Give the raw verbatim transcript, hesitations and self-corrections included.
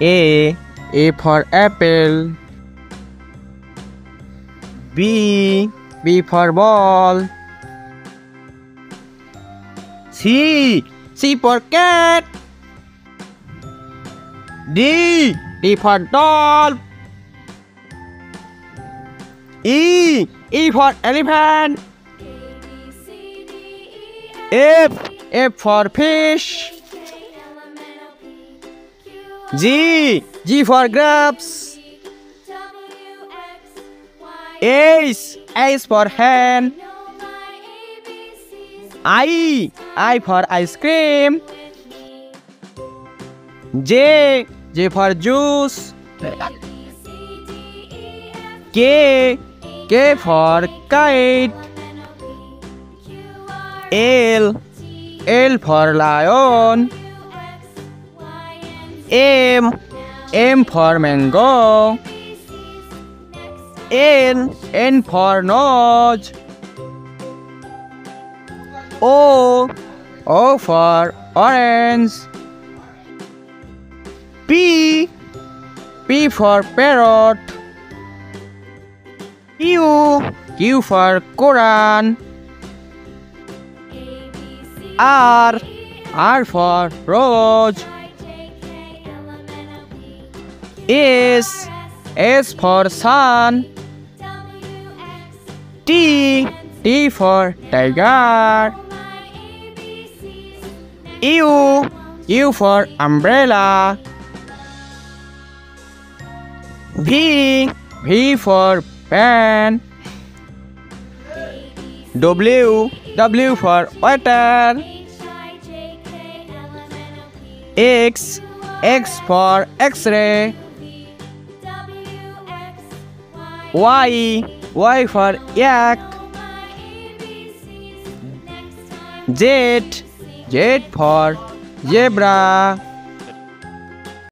A. A for apple. B. B for ball. C. C for cat. D. D for doll. E. E for elephant. F. F for fish. G. G for grapes. H. H for hand. I. I for ice cream. J. J for juice. K. K for kite. L. L for lion. M. M for mango. N. N for nose. O. O for orange. P. P for parrot. Q. Q for Quran. R. R for rose. S. S for sun. T. T for tiger. U. U for umbrella. V. V for pen. W. W for water. X. X for X-ray. Y. Y for yak. Z. Z for zebra.